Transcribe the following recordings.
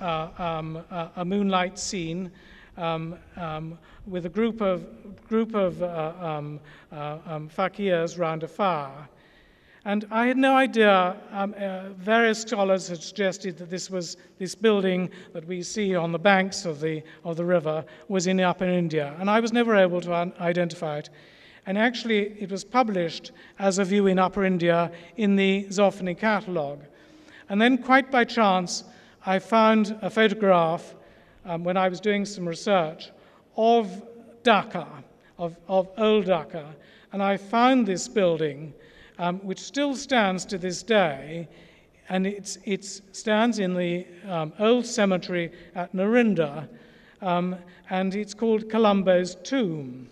a moonlight scene with a group of fakirs round a fire. And I had no idea, various scholars had suggested that this building that we see on the banks of the river was in Upper India, and I was never able to identify it. And actually, it was published as a view in Upper India in the Zoffany catalogue. And then, quite by chance, I found a photograph when I was doing some research of Dhaka, of old Dhaka, and I found this building, which still stands to this day, and it stands in the old cemetery at Narinda, and it's called Colombo's Tomb.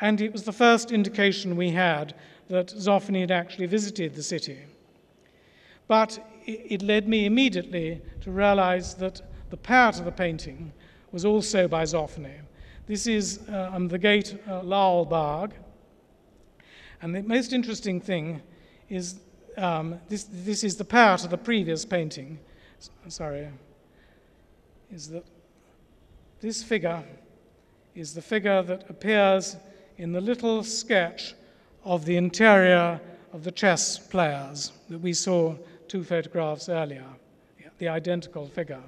And it was the first indication we had that Zoffany had actually visited the city. But it led me immediately to realize that the part of the painting was also by Zoffany. This is the gate Laal Bagh. And the most interesting thing is this is the part of the previous painting. Sorry, is that this figure is the figure that appears in the little sketch of the interior of the chess players that we saw two photographs earlier, the identical figure.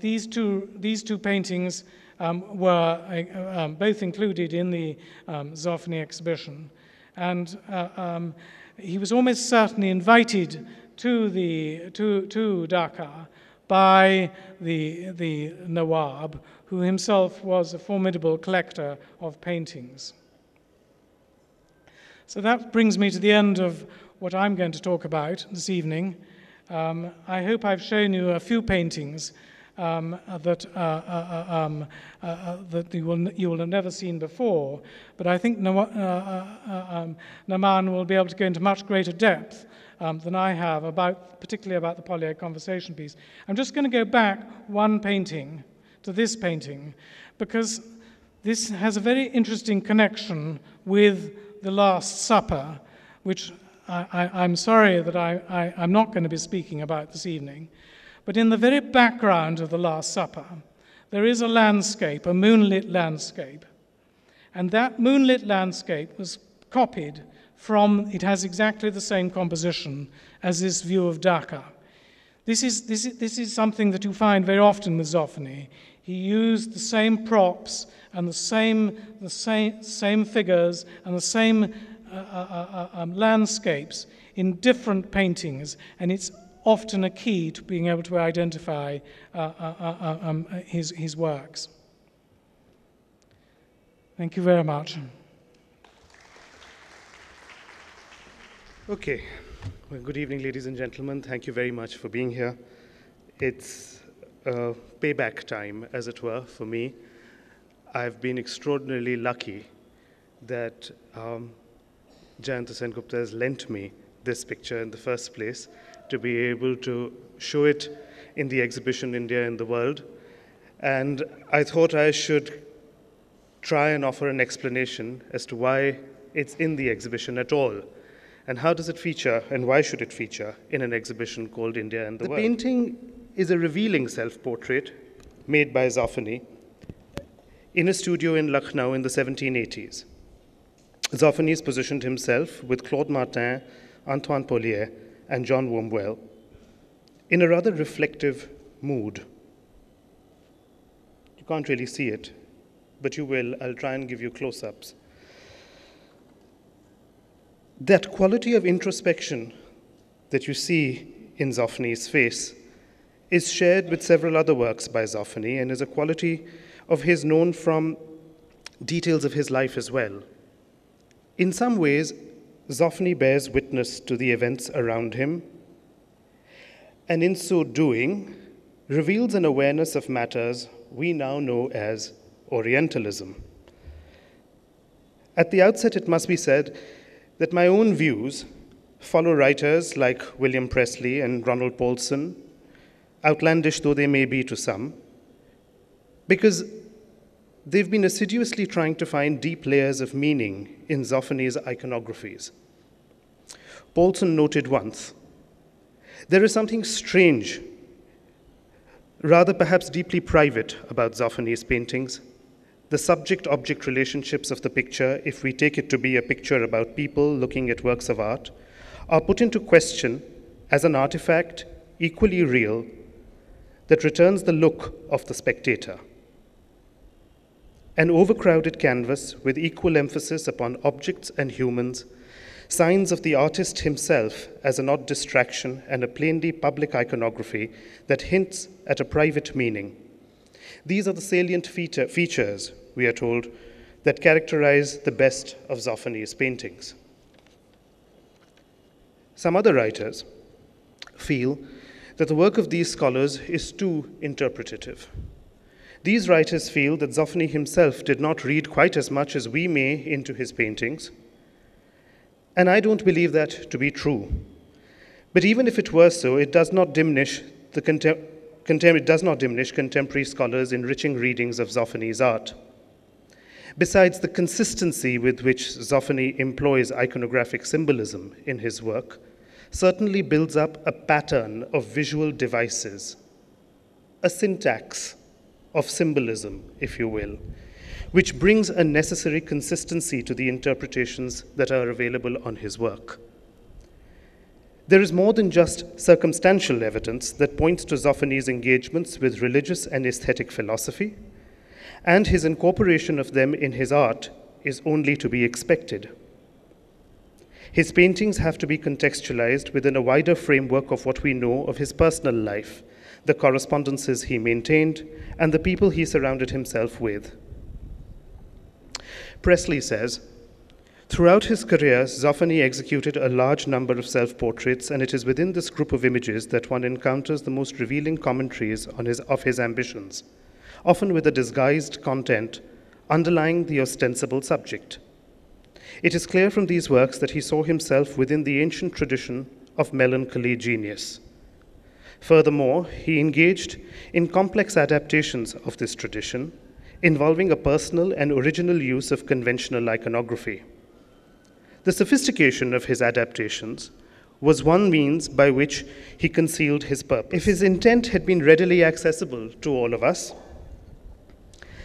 These two paintings were both included in the Zoffany exhibition. And he was almost certainly invited to Dhaka by the Nawab, who himself was a formidable collector of paintings. So that brings me to the end of what I'm going to talk about this evening. I hope I've shown you a few paintings that you will have never seen before, but I think Naman will be able to go into much greater depth than I have, particularly about the Polier conversation piece. I'm just going to go back one painting to this painting, because this has a very interesting connection with the Last Supper, which I'm sorry that I'm not going to be speaking about this evening. But in the very background of the Last Supper, there is a landscape, a moonlit landscape. And that moonlit landscape was copied from, it has exactly the same composition as this view of Dhaka. This is something that you find very often with Zoffany. He used the same props and the same figures and the same landscapes in different paintings, and it's often a key to being able to identify his works. Thank you very much. Okay, well, good evening, ladies and gentlemen. Thank you very much for being here. It's payback time, as it were, for me. I've been extraordinarily lucky that Jayanta Sengupta has lent me this picture in the first place, to be able to show it in the exhibition India and the World. And I thought I should try and offer an explanation as to why it's in the exhibition at all. And how does it feature, and why should it feature, in an exhibition called India and the World? The painting is a revealing self-portrait made by Zoffany in a studio in Lucknow in the 1780s. Zoffany's positioned himself with Claude Martin, Antoine Polier, and John Wombwell in a rather reflective mood. You can't really see it, but you will. I'll try and give you close-ups. That quality of introspection that you see in Zoffany's face is shared with several other works by Zoffany and is a quality of his known from details of his life as well. In some ways, Zoffany bears witness to the events around him, and in so doing, reveals an awareness of matters we now know as Orientalism. At the outset, it must be said that my own views follow writers like William Presley and Ronald Paulson, outlandish though they may be to some, because they've been assiduously trying to find deep layers of meaning in Zoffany's iconographies. Paulson noted once, "There is something strange Rather, perhaps deeply private about Zoffany's paintings, the subject-object relationships of the picture, if we take it to be a picture about people looking at works of art, are put into question as an artifact equally real that returns the look of the spectator. An overcrowded canvas with equal emphasis upon objects and humans, signs of the artist himself as an odd distraction and a plainly public iconography that hints at a private meaning. These are the salient features, we are told, that characterize the best of Zoffany's paintings. Some other writers feel that the work of these scholars is too interpretative. These writers feel that Zoffany himself did not read quite as much as we may into his paintings, and I don't believe that to be true. But even if it were so, it does not diminish contemporary scholars' enriching readings of Zoffany's art. Besides, the consistency with which Zoffany employs iconographic symbolism in his work certainly builds up a pattern of visual devices, a syntax of symbolism, if you will, which brings a necessary consistency to the interpretations that are available on his work. There is more than just circumstantial evidence that points to Zoffany's engagements with religious and aesthetic philosophy, and his incorporation of them in his art is only to be expected. His paintings have to be contextualized within a wider framework of what we know of his personal life, the correspondences he maintained, and the people he surrounded himself with. Presley says, "Throughout his career, Zoffany executed a large number of self-portraits, and it is within this group of images that one encounters the most revealing commentaries of his ambitions, often with a disguised content underlying the ostensible subject. It is clear from these works that he saw himself within the ancient tradition of melancholy genius. Furthermore, he engaged in complex adaptations of this tradition, involving a personal and original use of conventional iconography. The sophistication of his adaptations was one means by which he concealed his purpose. If his intent had been readily accessible to all of us,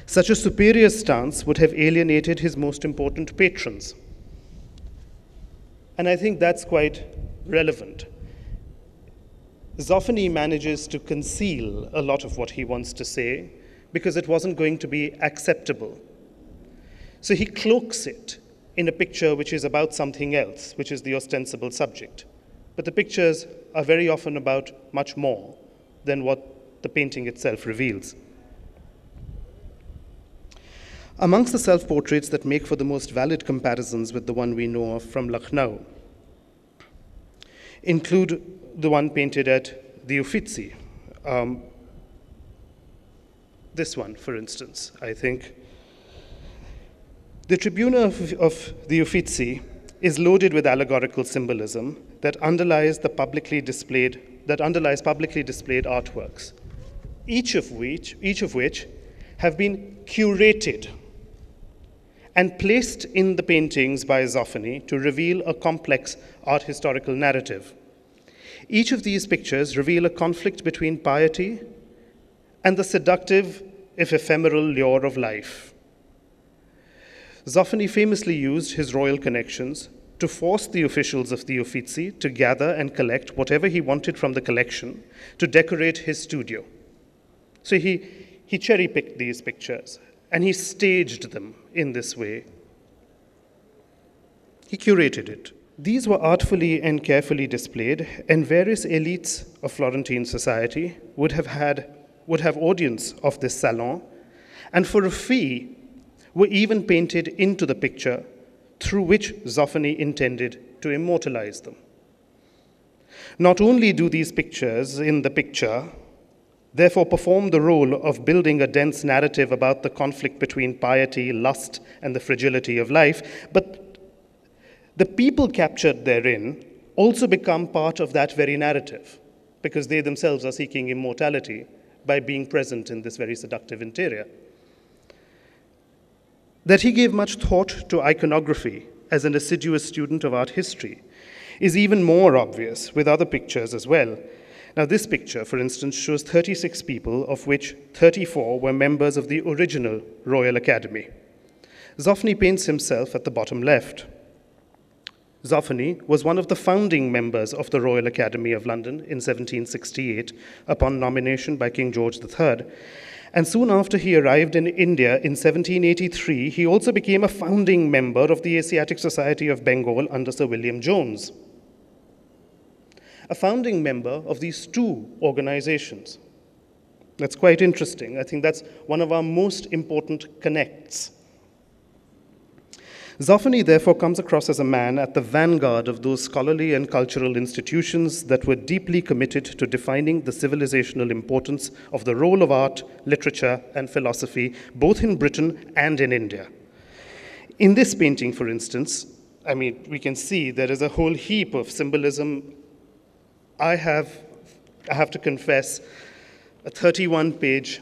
such a superior stance would have alienated his most important patrons." And I think that's quite relevant. Zoffany manages to conceal a lot of what he wants to say, because it wasn't going to be acceptable. So he cloaks it in a picture which is about something else, which is the ostensible subject. But the pictures are very often about much more than what the painting itself reveals. Amongst the self-portraits that make for the most valid comparisons with the one we know of from Lucknow include the one painted at the Uffizi. This one, for instance, I think. The Tribuna of the Uffizi is loaded with allegorical symbolism that underlies publicly displayed artworks, each of which have been curated and placed in the paintings by Zoffany to reveal a complex art historical narrative. Each of these pictures reveal a conflict between piety and the seductive, if ephemeral, lure of life. Zoffany famously used his royal connections to force the officials of the Uffizi to gather and collect whatever he wanted from the collection to decorate his studio. So he cherry-picked these pictures, and he staged them in this way. He curated it. These were artfully and carefully displayed, and various elites of Florentine society would have audience of this salon, and for a fee were even painted into the picture through which Zoffany intended to immortalize them. Not only do these pictures in the picture therefore perform the role of building a dense narrative about the conflict between piety, lust, and the fragility of life, but the people captured therein also become part of that very narrative, because they themselves are seeking immortality by being present in this very seductive interior. That he gave much thought to iconography as an assiduous student of art history is even more obvious with other pictures as well. Now this picture, for instance, shows 36 people, of which 34 were members of the original Royal Academy. Zoffany paints himself at the bottom left. Zoffany was one of the founding members of the Royal Academy of London in 1768 upon nomination by King George III. And soon after he arrived in India in 1783, he also became a founding member of the Asiatic Society of Bengal under Sir William Jones. A founding member of these two organizations. That's quite interesting. I think that's one of our most important connects. Zoffany, therefore, comes across as a man at the vanguard of those scholarly and cultural institutions that were deeply committed to defining the civilizational importance of the role of art, literature, and philosophy, both in Britain and in India. In this painting, for instance, I mean, we can see there is a whole heap of symbolism. I have to confess, a 31-page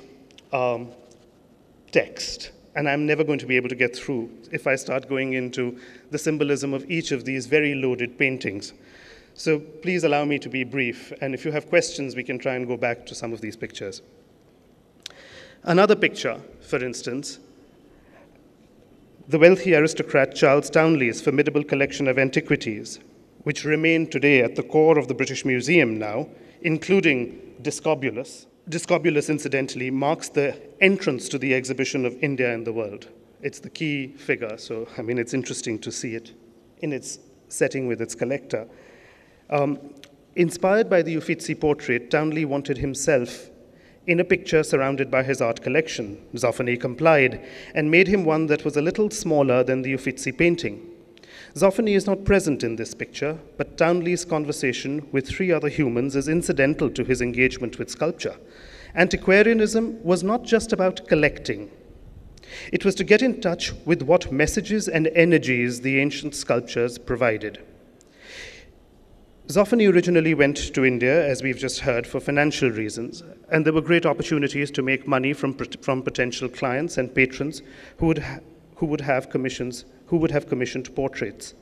text. And I'm never going to be able to get through if I start going into the symbolism of each of these very loaded paintings. So please allow me to be brief, and if you have questions, we can try and go back to some of these pictures. Another picture, for instance, the wealthy aristocrat Charles Townley's formidable collection of antiquities, which remain today at the core of the British Museum now, including Discobulus. Discobulus, incidentally, marks the entrance to the exhibition of India in the world. It's the key figure, so, I mean, it's interesting to see it in its setting with its collector. Inspired by the Uffizi portrait, Townley wanted himself in a picture surrounded by his art collection. Zoffany complied and made him one that was a little smaller than the Uffizi painting. Zoffany is not present in this picture, but Townley's conversation with three other humans is incidental to his engagement with sculpture. Antiquarianism was not just about collecting. It was to get in touch with what messages and energies the ancient sculptures provided. Zoffany originally went to India, as we've just heard, for financial reasons, and there were great opportunities to make money from potential clients and patrons who would have commissioned portraits.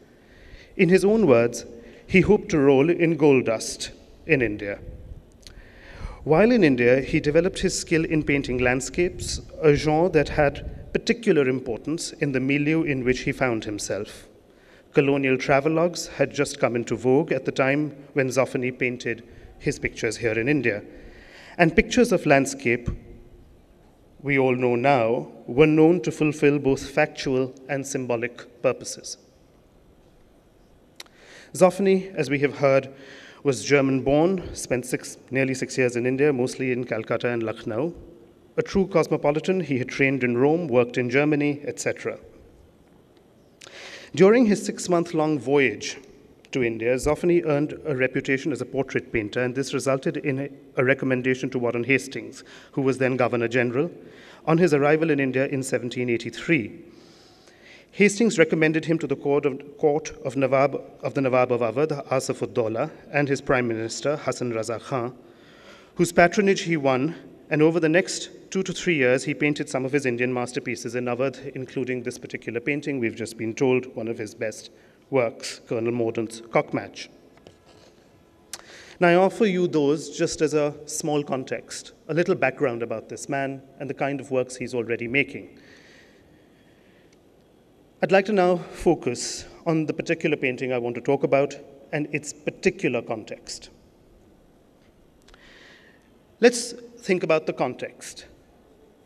In his own words, he hoped to roll in gold dust in India. While in India, he developed his skill in painting landscapes, a genre that had particular importance in the milieu in which he found himself. Colonial travelogues had just come into vogue at the time when Zoffany painted his pictures here in India. And pictures of landscape, we all know now, were known to fulfill both factual and symbolic purposes. Zoffany, as we have heard, was German-born, spent nearly six years in India, mostly in Calcutta and Lucknow. A true cosmopolitan, he had trained in Rome, worked in Germany, etc. During his six-month-long voyage to India, Zoffany earned a reputation as a portrait painter, and this resulted in a recommendation to Warren Hastings, who was then Governor General, on his arrival in India in 1783. Hastings recommended him to the court of the Nawab of Awadh, Asaf ud-Daula, and his Prime Minister, Hasan Raza Khan, whose patronage he won, and over the next 2 to 3 years, he painted some of his Indian masterpieces in Awadh, including this particular painting we've just been told, one of his best works, Colonel Mordaunt's Cockmatch. Now, I offer you those just as a small context, a little background about this man and the kind of works he's already making. I'd like to now focus on the particular painting I want to talk about and its particular context. Let's think about the context.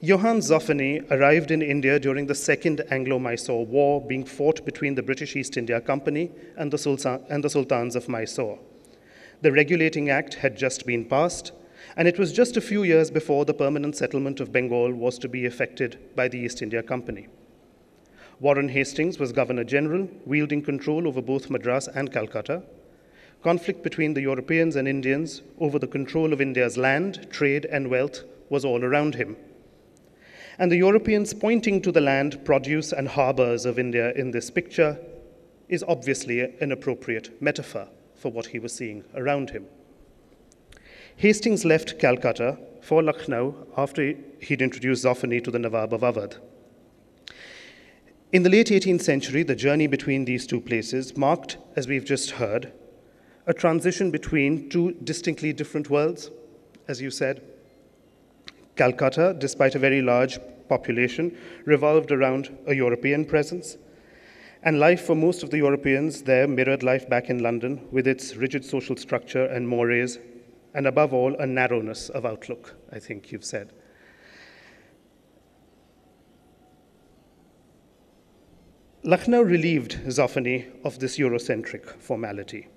Johann Zoffany arrived in India during the Second Anglo-Mysore War being fought between the British East India Company and the Sultans of Mysore. The Regulating Act had just been passed, and it was just a few years before the permanent settlement of Bengal was to be effected by the East India Company. Warren Hastings was Governor General, wielding control over both Madras and Calcutta. Conflict between the Europeans and Indians over the control of India's land, trade, and wealth was all around him. And the Europeans pointing to the land, produce, and harbors of India in this picture is obviously an appropriate metaphor for what he was seeing around him. Hastings left Calcutta for Lucknow after he'd introduced Zoffany to the Nawab of Awadh. In the late 18th century, the journey between these two places marked, as we've just heard, a transition between two distinctly different worlds, as you said. Calcutta, despite a very large population, revolved around a European presence, and life for most of the Europeans there mirrored life back in London with its rigid social structure and mores, and above all, a narrowness of outlook, I think you've said. Lucknow relieved Zoffany of this Eurocentric formality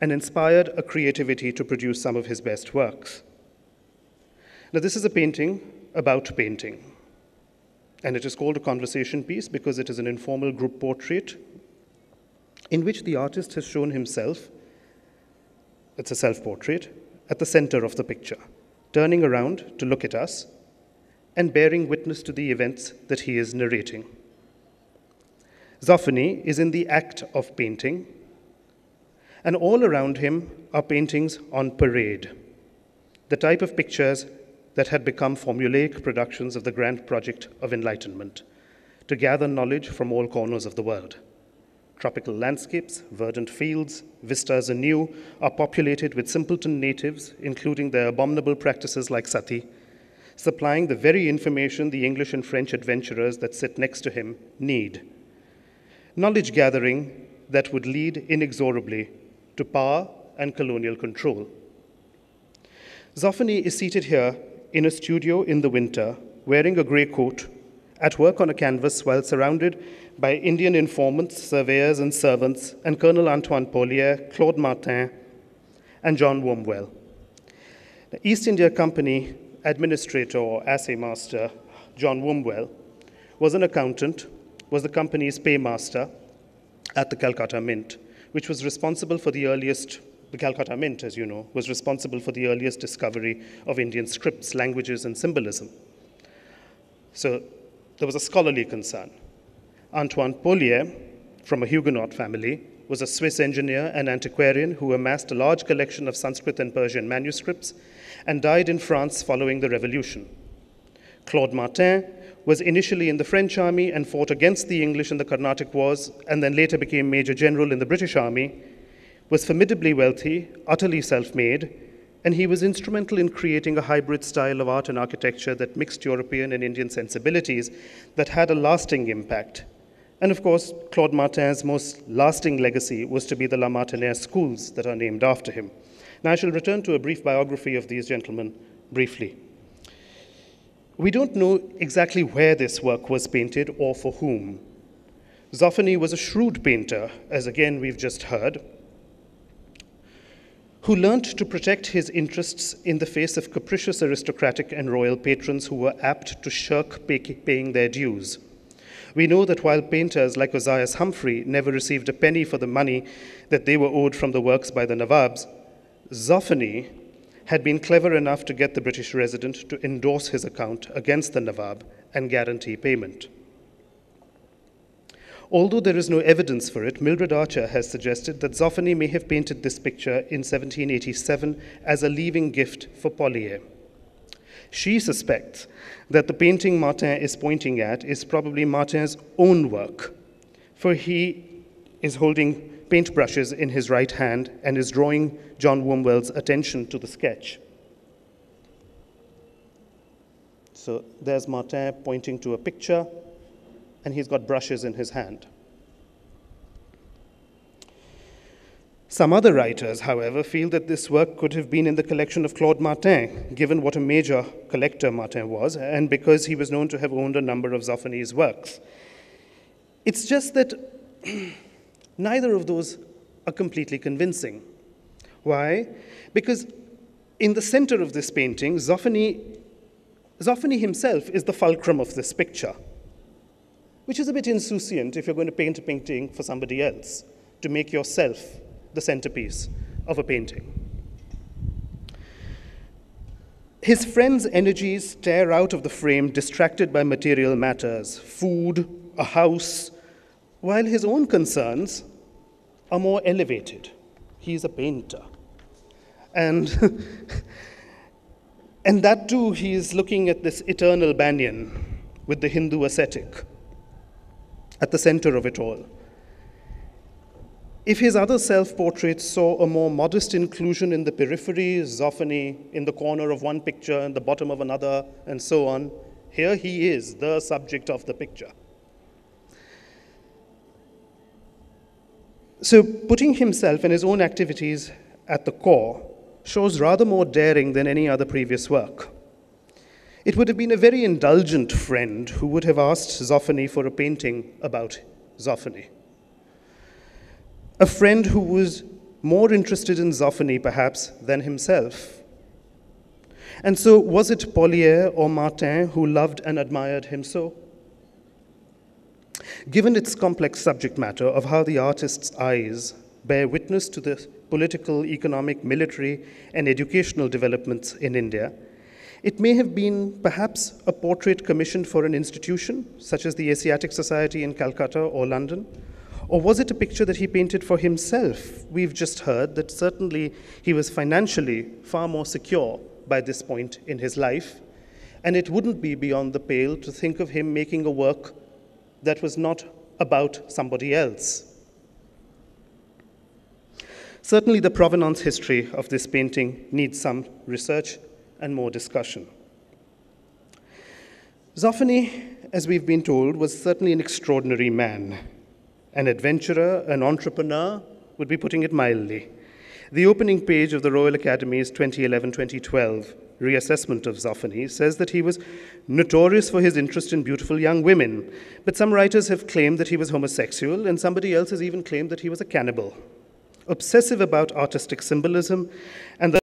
and inspired a creativity to produce some of his best works. Now, this is a painting about painting, and it is called a conversation piece because it is an informal group portrait in which the artist has shown himself, it's a self-portrait, at the center of the picture, turning around to look at us and bearing witness to the events that he is narrating. Zoffany is in the act of painting, and all around him are paintings on parade, the type of pictures that had become formulaic productions of the grand project of enlightenment, to gather knowledge from all corners of the world. Tropical landscapes, verdant fields, vistas anew are populated with simpleton natives, including their abominable practices like sati, supplying the very information the English and French adventurers that sit next to him need. Knowledge gathering that would lead inexorably to power and colonial control. Zoffany is seated here in a studio in the winter, wearing a grey coat, at work on a canvas while surrounded by Indian informants, surveyors and servants, and Colonel Antoine Polier, Claude Martin, and John Wombwell. The East India Company administrator or assay master, John Wombwell, was an accountant, was the company's paymaster at the Calcutta Mint, which was responsible for the earliest, the Calcutta Mint, as you know, was responsible for the earliest discovery of Indian scripts, languages, and symbolism. So there was a scholarly concern. Antoine Polier, from a Huguenot family, was a Swiss engineer and antiquarian who amassed a large collection of Sanskrit and Persian manuscripts and died in France following the Revolution. Claude Martin was initially in the French army and fought against the English in the Carnatic Wars, and then later became Major General in the British Army, was formidably wealthy, utterly self-made, and he was instrumental in creating a hybrid style of art and architecture that mixed European and Indian sensibilities that had a lasting impact. And of course, Claude Martin's most lasting legacy was to be the La Martinière schools that are named after him. Now I shall return to a brief biography of these gentlemen briefly. We don't know exactly where this work was painted or for whom. Zoffany was a shrewd painter, as again we've just heard, who learnt to protect his interests in the face of capricious aristocratic and royal patrons who were apt to shirk paying their dues. We know that while painters like Ozias Humphrey never received a penny for the money that they were owed from the works by the Nawabs, Zoffany had been clever enough to get the British resident to endorse his account against the Nawab and guarantee payment. Although there is no evidence for it, Mildred Archer has suggested that Zoffany may have painted this picture in 1787 as a leaving gift for Polier. She suspects that the painting Martin is pointing at is probably Martin's own work, for he is holding paintbrushes in his right hand and is drawing John Wombwell's attention to the sketch. So there's Martin pointing to a picture, and he's got brushes in his hand. Some other writers, however, feel that this work could have been in the collection of Claude Martin, given what a major collector Martin was, and because he was known to have owned a number of Zoffany's works. It's just that neither of those are completely convincing. Why? Because in the center of this painting, Zoffany himself is the fulcrum of this picture, which is a bit insouciant if you're going to paint a painting for somebody else, to make yourself the centerpiece of a painting. His friend's energies tear out of the frame, distracted by material matters, food, a house, while his own concerns are more elevated. He's a painter. And that too, he is looking at this eternal banyan with the Hindu ascetic at the center of it all. If his other self-portraits saw a more modest inclusion in the periphery, Zoffany in the corner of one picture and the bottom of another, and so on, here he is, the subject of the picture. So putting himself and his own activities at the core shows rather more daring than any other previous work. It would have been a very indulgent friend who would have asked Zoffany for a painting about Zoffany. A friend who was more interested in Zoffany, perhaps, than himself. And so, was it Polier or Martin who loved and admired him so? Given its complex subject matter of how the artist's eyes bear witness to the political, economic, military, and educational developments in India, it may have been perhaps a portrait commissioned for an institution, such as the Asiatic Society in Calcutta or London. Or was it a picture that he painted for himself? We've just heard that certainly he was financially far more secure by this point in his life, and it wouldn't be beyond the pale to think of him making a work that was not about somebody else. Certainly the provenance history of this painting needs some research and more discussion. Zoffany, as we've been told, was certainly an extraordinary man. An adventurer, an entrepreneur, would be putting it mildly. The opening page of the Royal Academy's 2011-2012 reassessment of Zoffany says that he was notorious for his interest in beautiful young women, but some writers have claimed that he was homosexual, and somebody else has even claimed that he was a cannibal. Obsessive about artistic symbolism, and